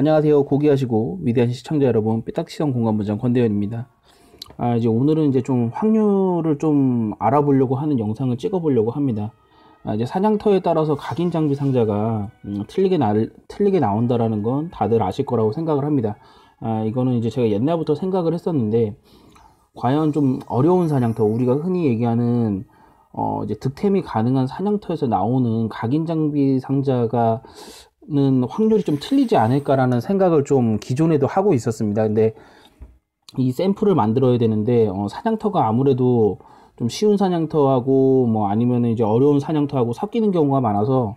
안녕하세요. 고귀하시고 위대하신 시청자 여러분, 삐딱시선 공간부장 권대현입니다. 이제 오늘은 이제 좀 확률을 좀 알아보려고 하는 영상을 찍어보려고 합니다. 이제 사냥터에 따라서 각인장비 상자가 틀리게 나온다라는 건 다들 아실 거라고 생각을 합니다. 이거는 이제 제가 옛날부터 생각을 했었는데, 과연 좀 어려운 사냥터, 우리가 흔히 얘기하는 이제 득템이 가능한 사냥터에서 나오는 각인장비 상자가 는 확률이 좀 틀리지 않을까라는 생각을 좀 기존에도 하고 있었습니다. 근데 이 샘플을 만들어야 되는데 사냥터가 아무래도 좀 쉬운 사냥터하고 뭐 아니면 이제 어려운 사냥터하고 섞이는 경우가 많아서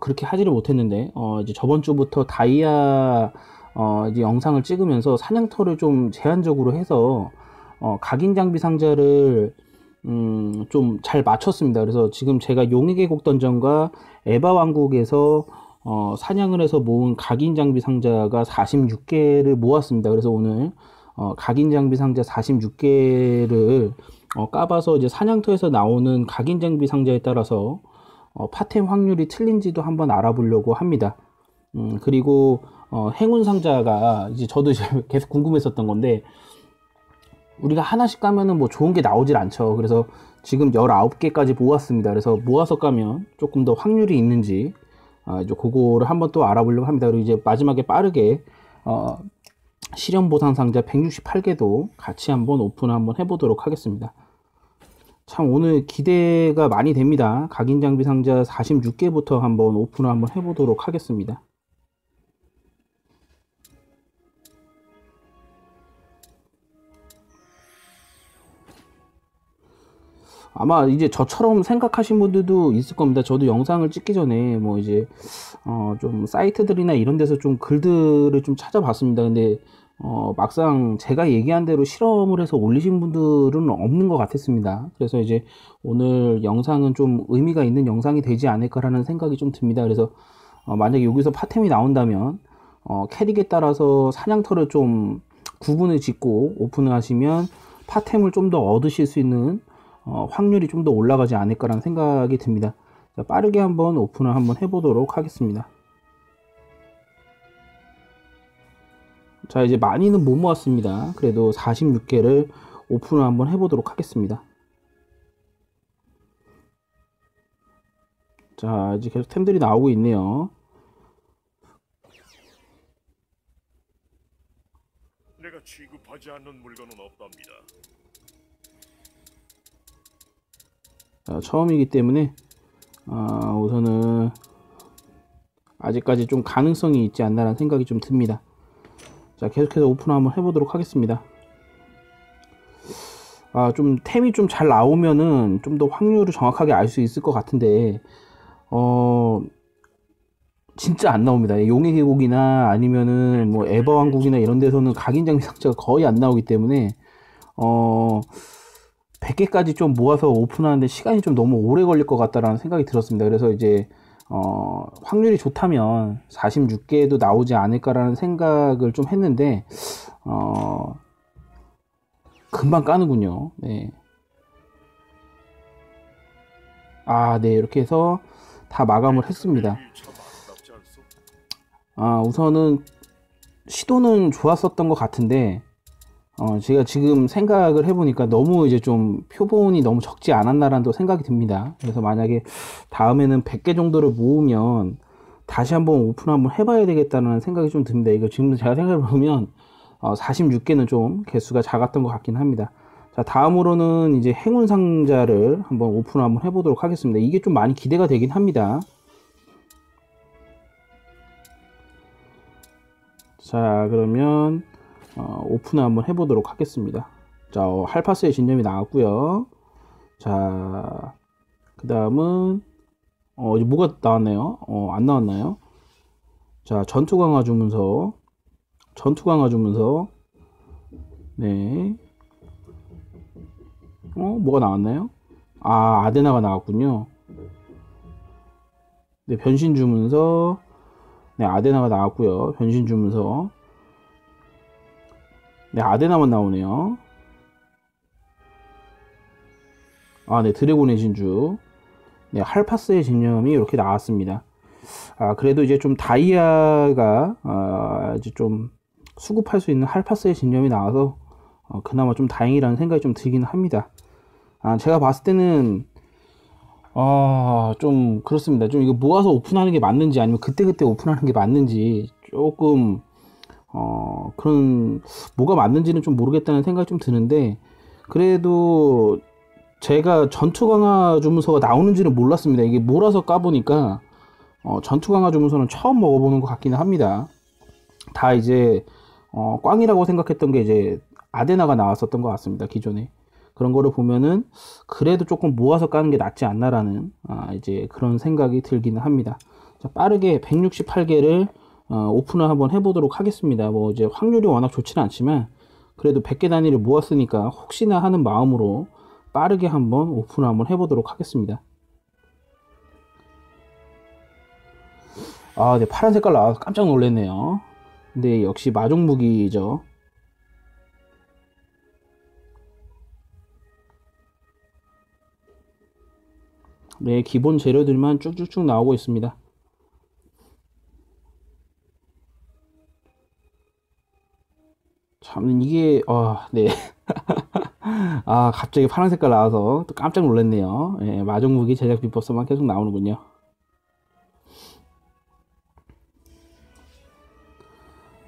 그렇게 하지를 못했는데 이제 저번 주부터 다이아 이제 영상을 찍으면서 사냥터를 좀 제한적으로 해서 각인장비 상자를 좀 잘 맞췄습니다. 그래서 지금 제가 용의 계곡 던전과 에바 왕국에서 사냥을 해서 모은 각인장비 상자가 46개를 모았습니다. 그래서 오늘 각인장비 상자 46개를 까봐서 이제 사냥터에서 나오는 각인장비 상자에 따라서 파템 확률이 틀린지도 한번 알아보려고 합니다. 그리고 행운 상자가 이제 저도 이제 계속 궁금했었던 건데, 우리가 하나씩 까면은 뭐 좋은 게 나오질 않죠. 그래서 지금 19개까지 모았습니다. 그래서 모아서 까면 조금 더 확률이 있는지 이제 그거를 한번 또 알아보려고 합니다. 그리고 이제 마지막에 빠르게 실현 보상 상자 168개도 같이 한번 오픈을 한번 해보도록 하겠습니다. 참 오늘 기대가 많이 됩니다. 각인장비 상자 46개부터 한번 오픈을 한번 해보도록 하겠습니다. 아마 이제 저처럼 생각하신 분들도 있을 겁니다. 저도 영상을 찍기 전에 뭐 이제 좀 사이트들이나 이런 데서 좀 글들을 좀 찾아봤습니다. 근데 막상 제가 얘기한 대로 실험을 해서 올리신 분들은 없는 것 같았습니다. 그래서 이제 오늘 영상은 좀 의미가 있는 영상이 되지 않을까라는 생각이 좀 듭니다. 그래서 만약에 여기서 파템이 나온다면 캐릭에 따라서 사냥터를 좀 구분을 짓고 오픈을 하시면 파템을 좀 더 얻으실 수 있는 확률이 좀 더 올라가지 않을까라는 생각이 듭니다. 자, 빠르게 한번 오픈을 한번 해보도록 하겠습니다. 자, 이제 많이는 못 모았습니다. 그래도 46개를 오픈을 한번 해보도록 하겠습니다. 자, 이제 계속 템들이 나오고 있네요. 내가 취급하지 않는 물건은 없답니다. 자, 처음이기 때문에 우선은 아직까지 좀 가능성이 있지 않나라는 생각이 좀 듭니다. 자, 계속해서 오픈을 한번 해보도록 하겠습니다. 좀 템이 좀 잘 나오면은 좀 더 확률을 정확하게 알 수 있을 것 같은데 진짜 안 나옵니다. 용의 계곡이나 아니면은 뭐 에바 왕국이나 이런 데서는 각인장비 상자가 거의 안 나오기 때문에 100개까지 좀 모아서 오픈하는데 시간이 좀 너무 오래 걸릴 것 같다라는 생각이 들었습니다. 그래서 이제 확률이 좋다면 46개도 나오지 않을까라는 생각을 좀 했는데 금방 까는군요. 네. 네, 이렇게 해서 다 마감을 했습니다. 우선은 시도는 좋았었던 것 같은데 제가 지금 생각을 해보니까 너무 이제 좀 표본이 너무 적지 않았나라는 또 생각이 듭니다. 그래서 만약에 다음에는 100개 정도를 모으면 다시 한번 오픈 한번 해봐야 되겠다는 생각이 좀 듭니다. 이거 지금 제가 생각해보면 46개는 좀 개수가 작았던 것 같긴 합니다. 자, 다음으로는 이제 행운 상자를 한번 오픈 한번 해보도록 하겠습니다. 이게 좀 많이 기대가 되긴 합니다. 자, 그러면 오픈을 한번 해보도록 하겠습니다. 자, 할파스의 진념이 나왔고요. 자, 그 다음은 이제 뭐가 나왔나요? 안 나왔나요? 자, 전투 강화 주문서. 네. 뭐가 나왔나요? 아데나가 나왔군요. 네, 변신 주문서. 네, 아데나가 나왔고요. 변신 주문서. 네, 아데나만 나오네요. 네, 드래곤의 진주. 네, 할파스의 집념이 이렇게 나왔습니다. 그래도 이제 좀 다이아가 이제 좀 수급할 수 있는 할파스의 진념이 나와서 그나마 좀 다행이라는 생각이 좀 들긴 합니다. 제가 봤을 때는 좀 그렇습니다. 좀 이거 모아서 오픈하는 게 맞는지 아니면 그때그때 오픈하는 게 맞는지 조금 그런 뭐가 맞는지는 좀 모르겠다는 생각이 좀 드는데, 그래도 제가 전투강화 주문서가 나오는지는 몰랐습니다. 이게 몰아서 까보니까 전투강화 주문서는 처음 먹어보는 것 같기는 합니다. 다 이제 꽝이라고 생각했던 게 이제 아데나가 나왔었던 것 같습니다, 기존에. 그런 거를 보면은 그래도 조금 모아서 까는 게 낫지 않나라는 이제 그런 생각이 들기는 합니다. 자, 빠르게 168개를 오픈을 한번 해보도록 하겠습니다. 뭐 이제 확률이 워낙 좋지는 않지만 그래도 100개 단위를 모았으니까 혹시나 하는 마음으로 빠르게 한번 오픈을 한번 해보도록 하겠습니다. 네, 파란 색깔 나와서 깜짝 놀랐네요. 근데 역시 마족무기죠. 네, 기본 재료들만 쭉쭉쭉 나오고 있습니다. 참 이게 네. 갑자기 파란 색깔 나와서 또 깜짝 놀랐네요. 예, 마족무기 제작 비법서만 계속 나오는군요.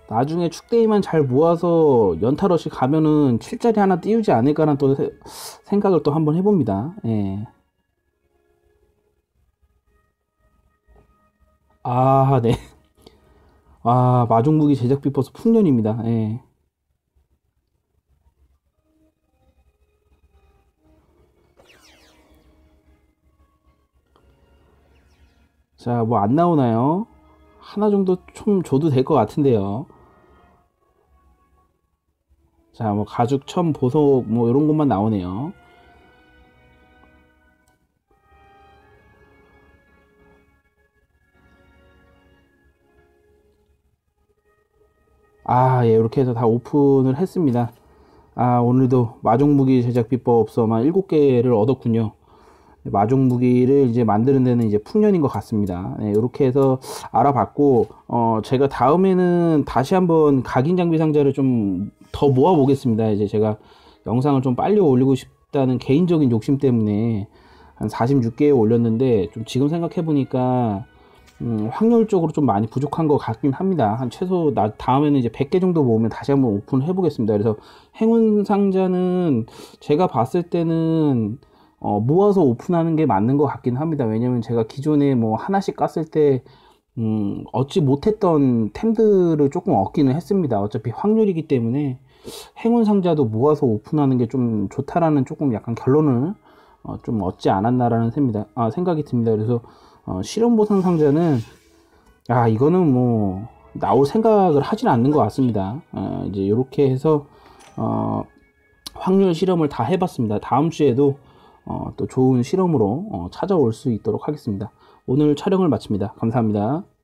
나중에 축대위만 잘 모아서 연타러시 가면은 7짜리 하나 띄우지 않을까라는 또 생각을 또 한번 해봅니다. 예. 네. 마족무기 제작 비법서 풍년입니다. 예. 자, 뭐 안 나오나요? 하나 정도 좀 줘도 될 것 같은데요. 자, 뭐 가죽, 천, 보석 뭐 이런 것만 나오네요. 예, 이렇게 해서 다 오픈을 했습니다. 오늘도 마족무기 제작 비법서만 7개를 얻었군요. 마족무기를 이제 만드는 데는 이제 풍년인 것 같습니다. 네, 이렇게 해서 알아봤고, 제가 다음에는 다시 한번 각인장비 상자를 좀 더 모아보겠습니다. 이제 제가 영상을 좀 빨리 올리고 싶다는 개인적인 욕심 때문에 한 46개 올렸는데, 좀 지금 생각해보니까, 확률적으로 좀 많이 부족한 것 같긴 합니다. 한 최소 다음에는 이제 100개 정도 모으면 다시 한번 오픈해 보겠습니다. 그래서 행운 상자는 제가 봤을 때는 모아서 오픈하는 게 맞는 것 같긴 합니다. 왜냐면 제가 기존에 뭐 하나씩 깠을 때 얻지 못했던 템들을 조금 얻기는 했습니다. 어차피 확률이기 때문에 행운 상자도 모아서 오픈하는 게 좀 좋다라는 조금 약간 결론을 좀 얻지 않았나라는 생각이 듭니다. 그래서 실현보상 상자는 이거는 뭐 나올 생각을 하진 않는 것 같습니다. 이제 이렇게 해서 확률 실험을 다 해봤습니다. 다음 주에도 또 좋은 실험으로 찾아올 수 있도록 하겠습니다. 오늘 촬영을 마칩니다. 감사합니다.